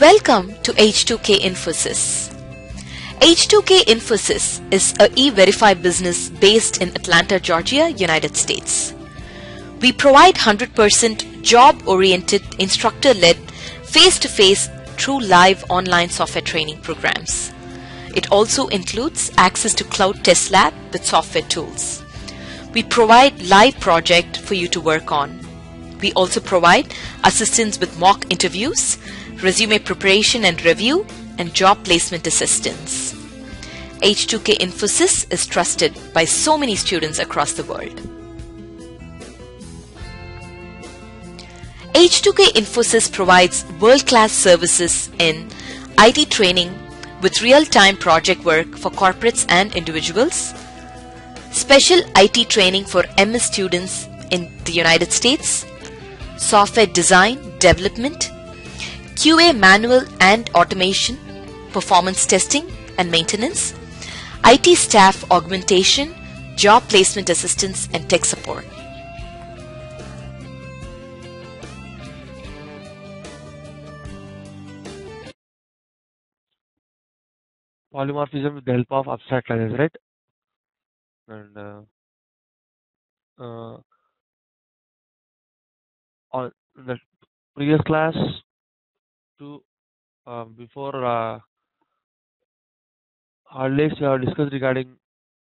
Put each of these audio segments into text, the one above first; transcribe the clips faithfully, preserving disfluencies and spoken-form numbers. Welcome to H two K Infosys. H two K Infosys is a E-Verify business based in Atlanta, Georgia, United States. We provide one hundred percent job-oriented, instructor-led, face-to-face, true live online software training programs. It also includes access to Cloud Test Lab with software tools. We provide live project for you to work on. We also provide assistance with mock interviews, resume preparation and review, and job placement assistance. H two K Infosys is trusted by so many students across the world. H two K Infosys provides world-class services in I T training with real-time project work for corporates and individuals, special I T training for M S students in the United States, software design, development, Q A manual and automation, performance testing and maintenance, I T staff augmentation, job placement assistance, and tech support. Polymorphism with the help of abstract classes, right? And uh, uh, on the previous class, to uh, before uh, holidays, we have discussed regarding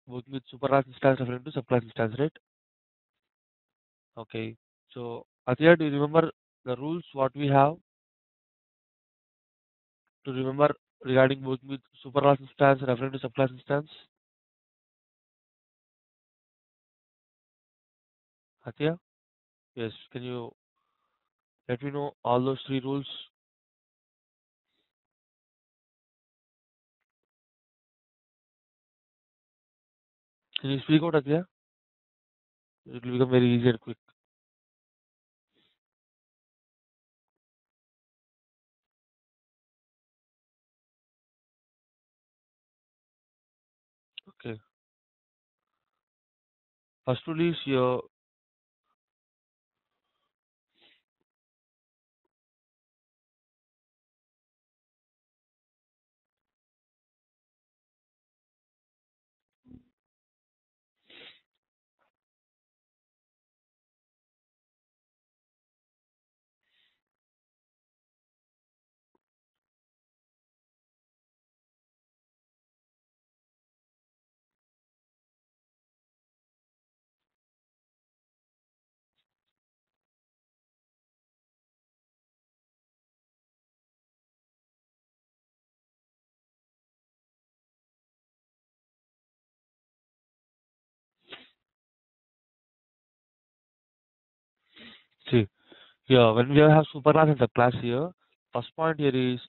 working with superclass instance referring to subclass instance, right? Okay. So, Athiya, do you remember the rules? What we have to remember regarding working with superclass instance referring to subclass instance? Athiya? Yes, can you let me know all those three rules? Can you speak out, Athiya? It will become very easy and quick. Okay. First rule is your see here, when we have superclass and subclass here, first point here is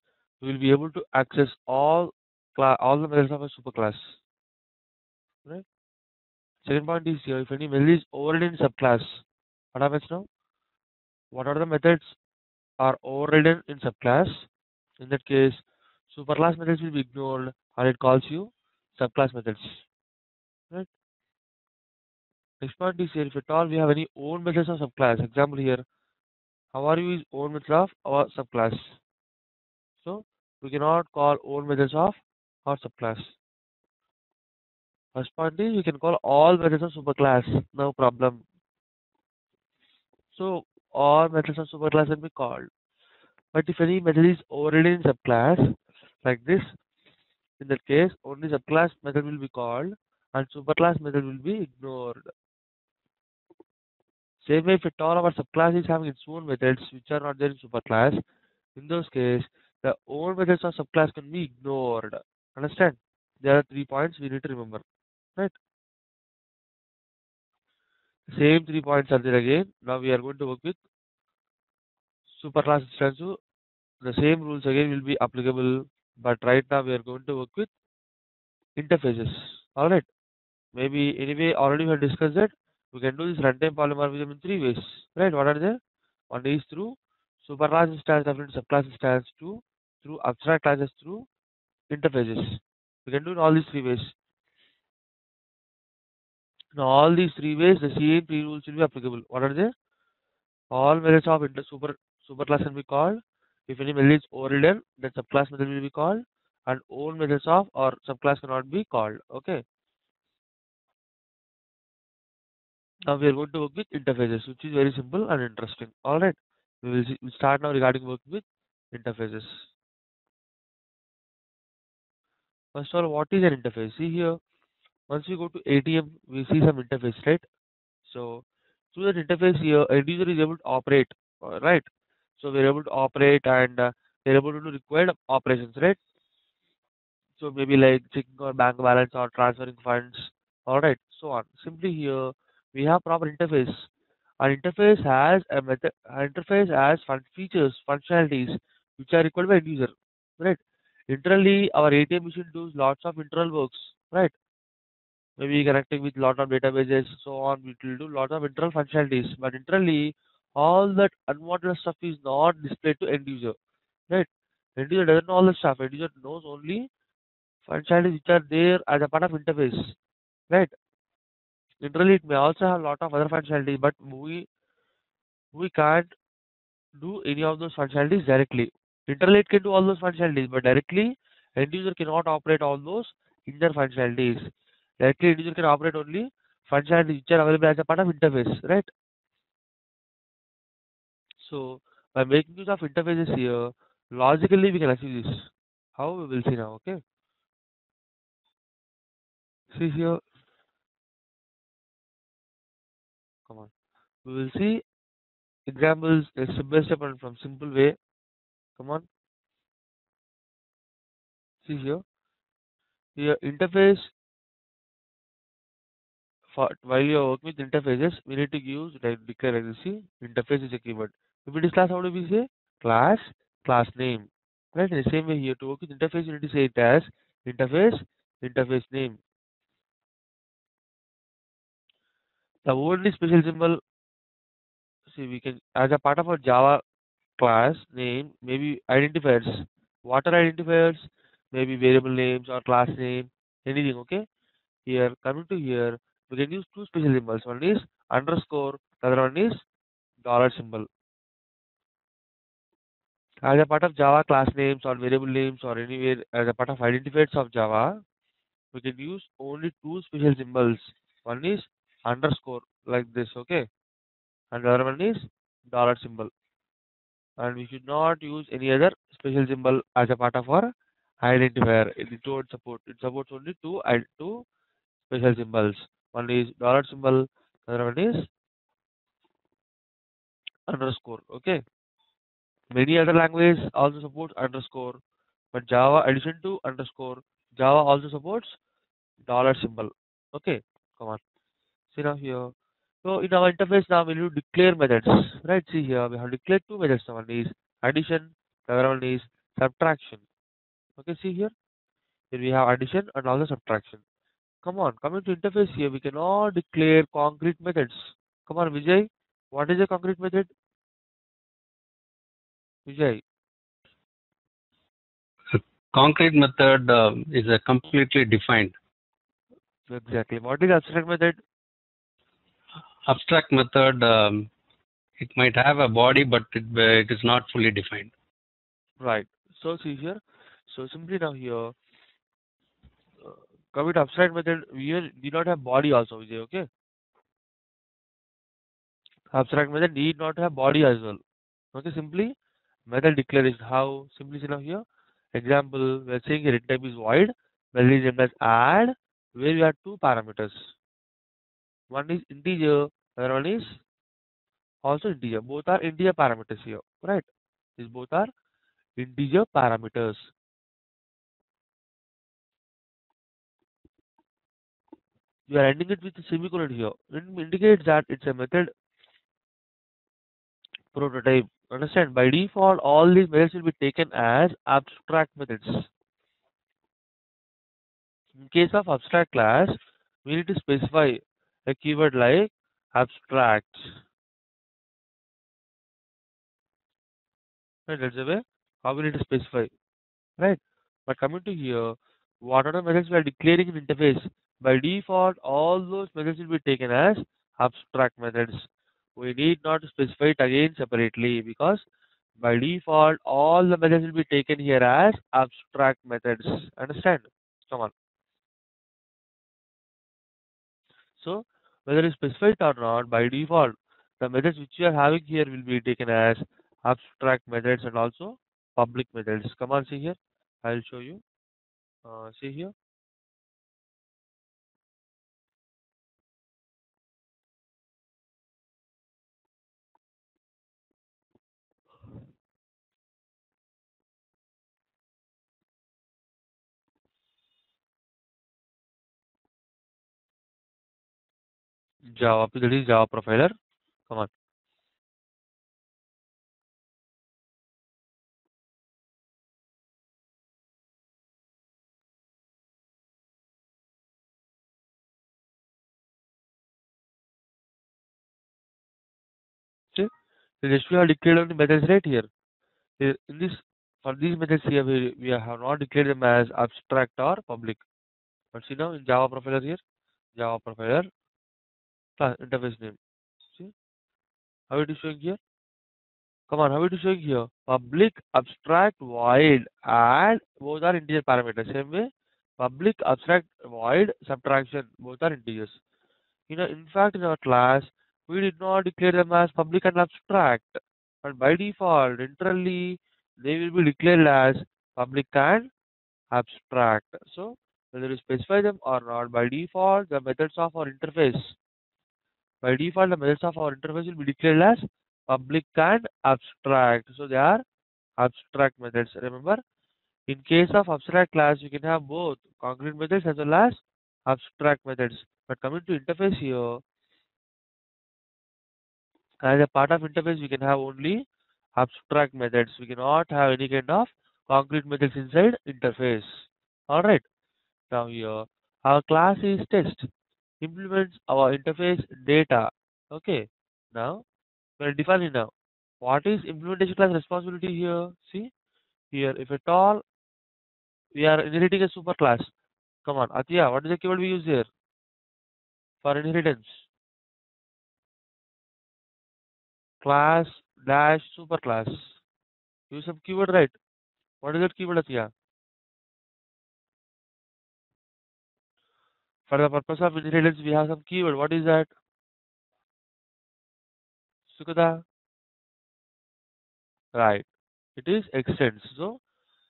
we will be able to access all all the methods of a superclass, right? Second point is here, if any method is overridden in subclass, what happens now? What are the methods are overridden in subclass? In that case, superclass methods will be ignored and it calls you subclass methods, right? Next point is here, if at all we have any own methods of subclass, example here, how are you is own method of our subclass. So we cannot call own methods of our subclass. First point is we can call all methods of superclass, no problem. So all methods of superclass can be called. But if any method is overridden in subclass, like this, in that case only subclass method will be called and superclass method will be ignored. Same way, if at all our subclass is having its own methods which are not there in superclass, in those case, the own methods of subclass can be ignored. Understand? There are three points we need to remember, right? Same three points are there again. Now we are going to work with superclass instance. The same rules again will be applicable, but right now we are going to work with interfaces. Alright. Maybe anyway already we have discussed that. We can do this runtime polymorphism in three ways, right? What are they? One is through superclass instance referring to subclass instance, two through abstract classes, through interfaces. We can do in all these three ways. In all these three ways, the same three rules will be applicable. What are they? All methods of inter super superclass can be called. If any method is overridden, then subclass method will be called, and own methods of or subclass cannot be called. Okay. Now we are going to work with interfaces, which is very simple and interesting. All right, we will see, we'll start now regarding working with interfaces. First of all, what is an interface? See here, once we go to A T M, we see some interface, right? So through that interface here, end user is able to operate, right? So we are able to operate and uh, we are able to do required operations, right? So maybe like checking our bank balance or transferring funds, all right, so on. Simply here, we have proper interface. An interface has a method. An interface has fun features, functionalities which are required by end user, right? Internally, our A T M machine does lots of internal works, right? Maybe connecting with lot of databases, so on. It will do lot of internal functionalities, but internally, all that unwanted stuff is not displayed to end user, right? End user doesn't know all the stuff. End user knows only functionalities which are there as a part of interface, right? Internally, it may also have a lot of other functionality, but we we can't do any of those functionalities directly. Internally, it can do all those functionalities, but directly, end user cannot operate all those inner functionalities. Directly, end user can operate only functionalities which are available as a part of interface, right? So, by making use of interfaces here, logically we can achieve this. How, we will see now. Okay. See here. Come on, we will see examples step by step and from simple way. Come on, see here. Here interface. For while you are working with interfaces, we need to use like declare like this. See, interface is a keyword. If it is class, how do we say class? Class name. Right. In the same way here, to work with interface, you need to say it as interface. Interface name. The only special symbol, see, we can as a part of our Java class name, maybe identifiers, what are identifiers, maybe variable names or class name, anything. Okay, here coming to here, we can use two special symbols. One is underscore, the other one is dollar symbol. As a part of Java class names or variable names or anywhere as a part of identifiers of Java, we can use only two special symbols. One is underscore like this, okay, and the other one is dollar symbol, and we should not use any other special symbol as a part of our identifier. It won't support. It supports only two and two special symbols. One is dollar symbol, the other one is underscore. Okay, many other languages also support underscore, but Java, addition to underscore, Java also supports dollar symbol. Okay, come on. See now here. So in our interface now we will declare methods, right? See here, we have declared two methods. One is addition, the other one is subtraction. Okay, see here. Here we have addition and also subtraction. Come on, coming to interface here, we cannot declare concrete methods. Come on, Vijay. What is a concrete method? Vijay. So concrete method uh, is a completely defined. Exactly. What is abstract method? Abstract method, um, it might have a body, but it, uh, it is not fully defined. Right. So see here. So simply now here, uh, commit abstract method. Here do not have body also. Vijay, okay. Abstract method need not have body as well. Okay. Simply method declaration. How? Simply see now here. Example, we are saying here type is void. Value is named as add. Where we have two parameters. One is integer, the other one is also integer. Both are integer parameters here, right? These both are integer parameters. You are ending it with a semicolon here. It indicates that it's a method prototype. Understand? By default, all these methods will be taken as abstract methods. In case of abstract class, we need to specify a keyword like abstract. Right, that's the way how we need to specify. Right. But coming to here, what are the methods we are declaring in interface? By default, all those methods will be taken as abstract methods. We need not specify it again separately because By default, all the methods will be taken here as abstract methods. Understand? Come on. So whether it's specified or not, by default, the methods which you are having here will be taken as abstract methods and also public methods. Come on, see here. I'll show you. Uh, see here. Java, that is Java profiler. Come on. See, the H two have declared only methods right here. In this, for these methods here, we, we have not declared them as abstract or public. But see now in Java profiler here, Java profiler. Class interface name. See how it is showing here. Come on, how it is showing here? Public, abstract, void, add. Both are integer parameters. Same way, public, abstract, void, subtraction. Both are integers. You know, in fact, in our class, we did not declare them as public and abstract, but by default, internally, they will be declared as public and abstract. So whether you specify them or not, by default, the methods of our interface. By default, the methods of our interface will be declared as public and abstract. So they are abstract methods. Remember, in case of abstract class, you can have both concrete methods as well as abstract methods. But coming to interface here, as a part of interface, we can have only abstract methods. We cannot have any kind of concrete methods inside interface. Alright. Now here, our class is test. Implements our interface data. Okay, now we are defining now what is implementation class responsibility here. See here, if at all we are inheriting a super class. Come on, Athiya, what is the keyword we use here for inheritance? Class dash super class. Use some keyword, right? What is that keyword, Athiya? For the purpose of inheritance, we have some keyword. What is that? Sukada. Right. It is extends. So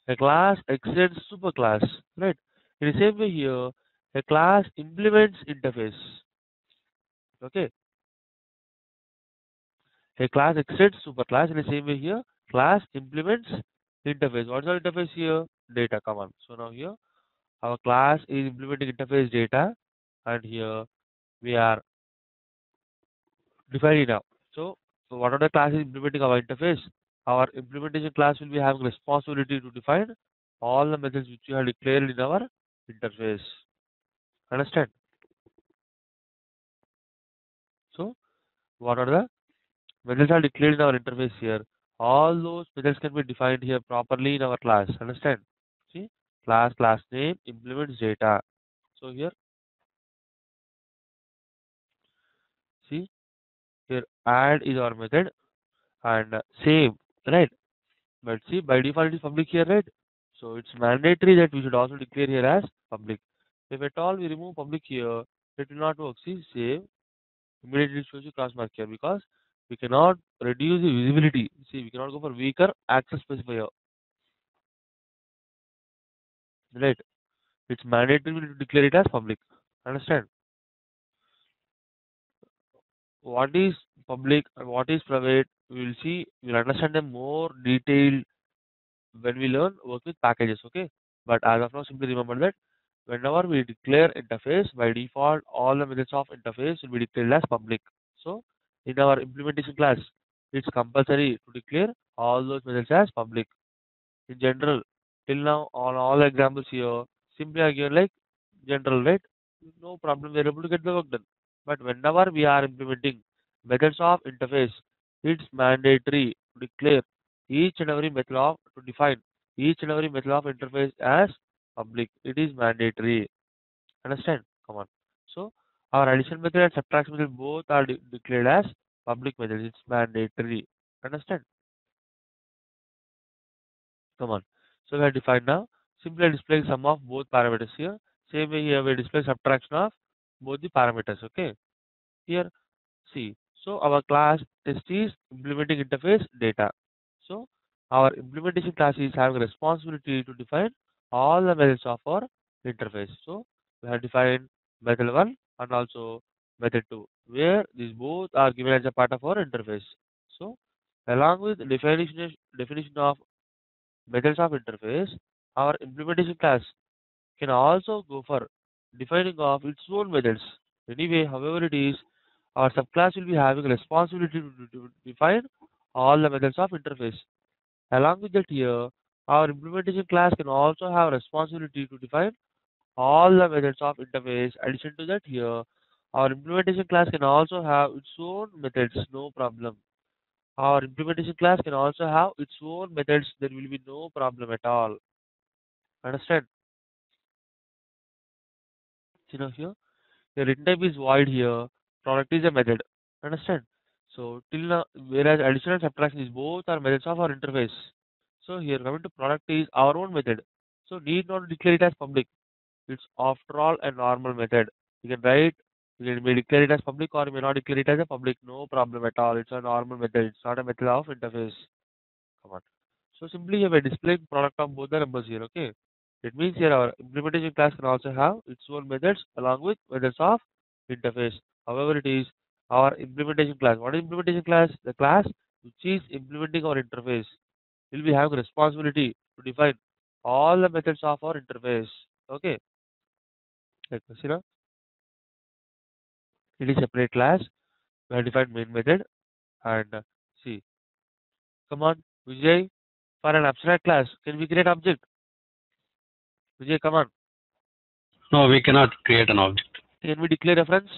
a class extends superclass. Right. In the same way here, a class implements interface. Okay. A class extends superclass. In the same way here, class implements interface. What is our interface here? Data. Come on. So now here, our class is implementing interface data, and here we are defining now. So, so what are the classes implementing our interface? Our implementation class will be having responsibility to define all the methods which you have declared in our interface. Understand? So, what are the methods are declared in our interface here? All those methods can be defined here properly in our class. Understand? See? Class, class name, implements data. So here, see, here add is our method and save, right? But see, by default it is public here, right? So it's mandatory that we should also declare here as public. If at all we remove public here, it will not work. See, save, immediately it shows you cross mark here because we cannot reduce the visibility. See, we cannot go for weaker access specifier. Right, it's mandatory to declare it as public. Understand? What is public and what is private? We will see. We will understand them more detailed when we learn work with packages. Okay, but as of now, simply remember that whenever we declare interface, by default, all the methods of interface will be declared as public. So, in our implementation class, it's compulsory to declare all those methods as public. In general. Till now, on all examples here, simply are given like general, right? No problem, we are able to get the work done. But whenever we are implementing methods of interface, it's mandatory to declare each and every method of, to define each and every method of interface as public. It is mandatory. Understand? Come on. So, our addition method and subtraction method both are de declared as public methods. It's mandatory. Understand? Come on. So we have defined now. Simply display sum of both parameters here. Same way here we display subtraction of both the parameters. Okay. Here see. So our class test is implementing interface data. So our implementation class is having responsibility to define all the methods of our interface. So we have defined method one and also method two, where these both are given as a part of our interface. So along with definition definition of methods of interface, our implementation class can also go for defining of its own methods. Anyway, however it is, our subclass will be having responsibility to define all the methods of interface. Along with that here, our implementation class can also have responsibility to define all the methods of interface. Addition to that here, our implementation class can also have its own methods, no problem. Our implementation class can also have its own methods, there will be no problem at all. Understand? You know here, the return type is void here, product is a method. Understand? So till now, whereas addition and subtraction is both are methods of our interface. So here coming to product is our own method. So need not declare it as public. It's after all a normal method. You can write, you may declare it as public or you may not declare it as a public. No problem at all. It's a normal method. It's not a method of interface. Come on. So simply here we are displaying product of both the numbers here. Okay. It means here our implementation class can also have its own methods along with methods of interface. However it is, our implementation class. What is implementation class? The class which is implementing our interface will be having responsibility to define all the methods of our interface. Okay. Let me see now. It is separate class. We have defined main method and see. Come on, Vijay. For an abstract class, can we create object? Vijay, come on. No, we cannot create an object. Can we declare reference?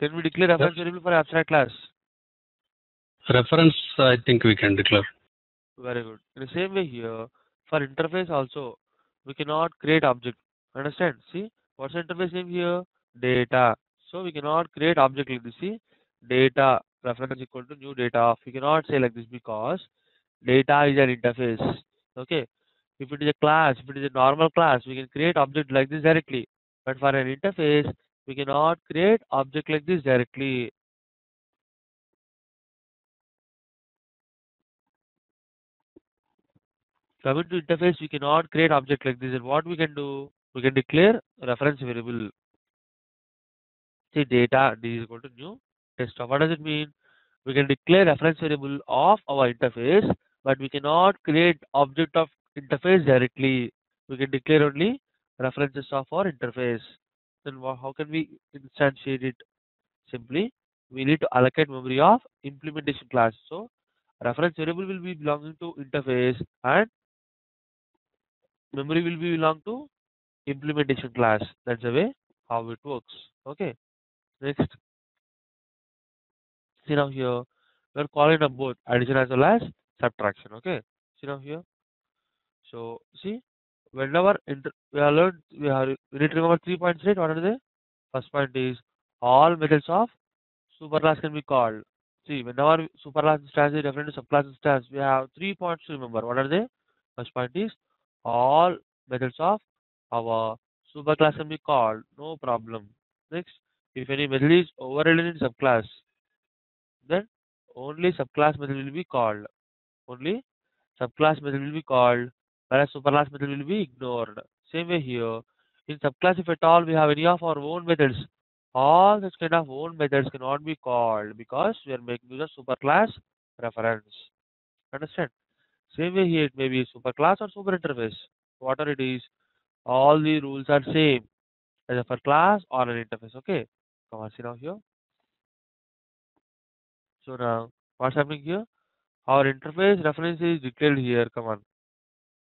Can we declare yes. reference variable for abstract class? Reference, I think we can declare. Very good. In the same way here, for interface also, we cannot create object. Understand? See. What's the interface name here? Data. So we cannot create object like this. See, data reference equal to new data. We cannot say like this because data is an interface. Okay. If it is a class, if it is a normal class, we can create object like this directly. But for an interface, we cannot create object like this directly. Coming to interface, we cannot create object like this. And what we can do? We can declare reference variable. See, data d is equal to new test of. What does it mean? We can declare reference variable of our interface, but we cannot create object of interface directly. We can declare only references of our interface. Then how can we instantiate it? Simply, we need to allocate memory of implementation class. So reference variable will be belonging to interface and memory will be belong to implementation class. That's the way how it works. Okay. Next. See now here, we are calling up both addition as well as subtraction. Okay. See now here. So see, whenever inter we are learned, we have we need to remember three points. Right? What are they? First point is all methods of superclass can be called. See, whenever superclass instance is referring to subclass instance, we have three points to remember. What are they? First point is all methods of our superclass can be called, no problem. Next, if any method is overridden in subclass, then only subclass method will be called. Only subclass method will be called, whereas superclass method will be ignored. Same way here, in subclass, if at all we have any of our own methods, all such kind of own methods cannot be called because we are making use of superclass reference. Understand? Same way here, it may be superclass or super interface. Whatever it is, all the rules are same either for class or an interface. Okay, come on, see now here. So now what's happening here? Our interface reference is declared here. Come on,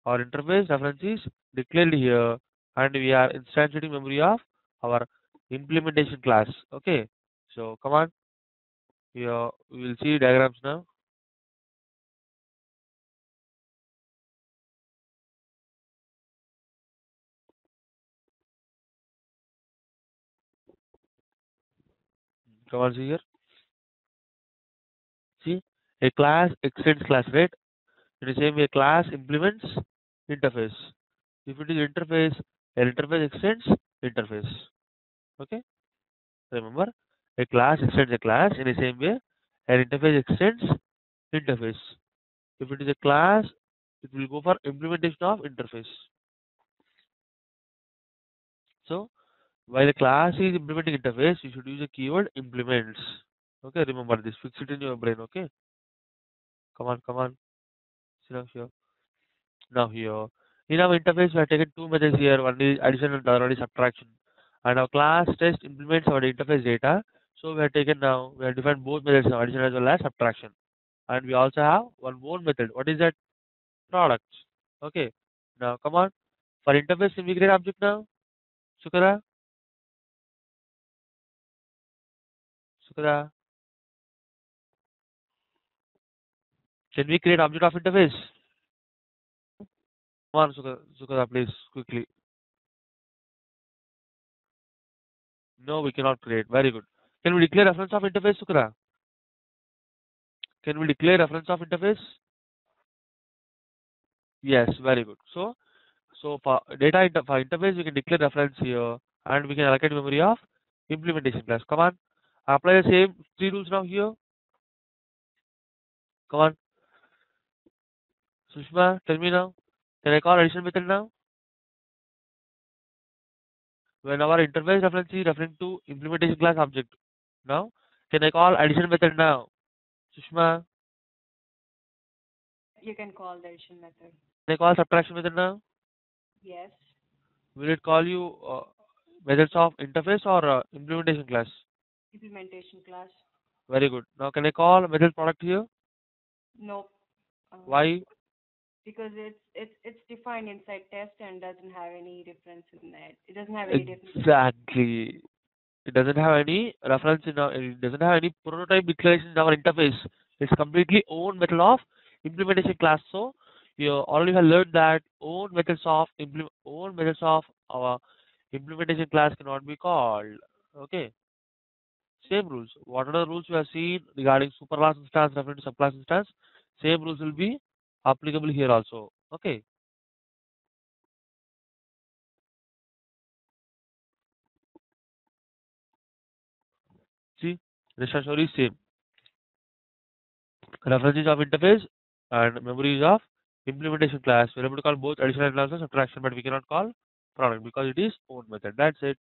our interface reference is declared here, and we are instantiating memory of our implementation class. Okay, so come on, here we will see diagrams now. Come on, see here. See, A class extends class rate. In the same way, class implements interface. If it is interface, an interface extends interface. Okay. Remember, a class extends a class. In the same way, an interface extends interface. If it is a class, it will go for implementation of interface. So, while a class is implementing interface, you should use the keyword implements. Okay, remember this. Fix it in your brain. Okay. Come on, come on. Sit down here. Now here, in our interface, we have taken two methods here. One is addition and the other is subtraction. And our class test implements our interface data. So we have taken now. We have defined both methods now, addition as well as subtraction. And we also have one more method. What is that? Product. Okay. Now come on. For interface, we create object now. Sukara. Sukara. Can we create object of interface? Come on, Sukara, please, quickly. No, we cannot create. Very good. Can we declare reference of interface, Sukara? Can we declare reference of interface? Yes, very good. So, so for data inter for interface, we can declare reference here, and we can allocate memory of implementation class. Come on, apply the same three rules now here. Come on. Sushma, tell me now. Can I call addition method now? When our interface reference is referring to implementation class object, now can I call addition method now? Sushma, you can call the addition method. Can I call subtraction method now? Yes. Will it call you uh, methods of interface or uh, implementation class? Implementation class. Very good. Now can I call method product here? No. Um, Why? Because it's it's it's defined inside test and doesn't have any reference in that. It doesn't have any reference. Exactly. It doesn't have any reference in our. It doesn't have any prototype declaration in our interface. It's completely own method of implementation class. So you already have learned that own methods of implement own methods of our implementation class cannot be called. Okay. Same rules. What are the rules you have seen regarding superclass instance, referring to subclass instance? Same rules will be applicable here also. Okay. See, the story is same. References of interface and memories of implementation class. We are able to call both addition and subtraction, but we cannot call product because it is own method. That's it.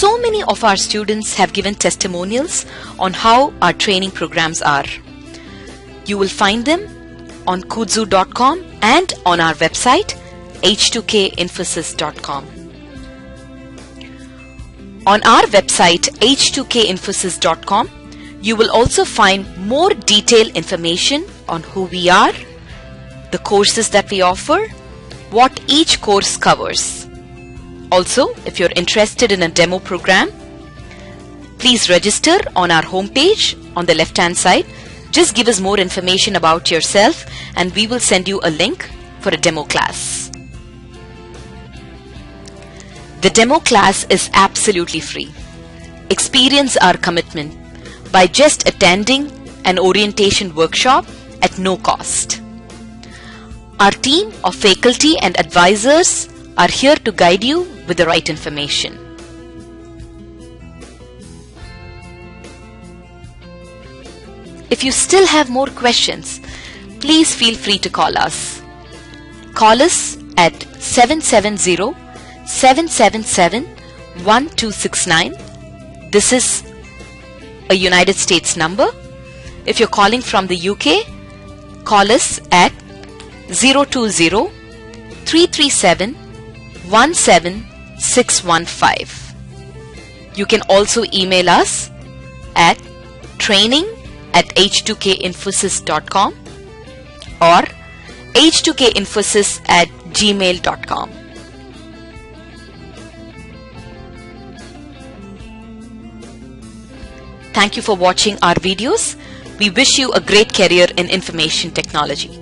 So many of our students have given testimonials on how our training programs are. You will find them on kuzu dot com and on our website h two k infosys dot com. On our website h two k infosys dot com, you will also find more detailed information on who we are, the courses that we offer, what each course covers. Also, if you're interested in a demo program, please register on our homepage on the left-hand side. Just give us more information about yourself and we will send you a link for a demo class. The demo class is absolutely free. Experience our commitment by just attending an orientation workshop at no cost. Our team of faculty and advisors are here to guide you with the right information. If you still have more questions, please feel free to call us. Call us at seven seven zero, seven seven seven, one two six nine. This is a United States number. If you're calling from the U K, call us at zero two zero, three three seven, one seven six one five. You can also email us at training at h two k infosys dot com or h two k infosys at gmail dot com. Thank you for watching our videos. We wish you a great career in information technology.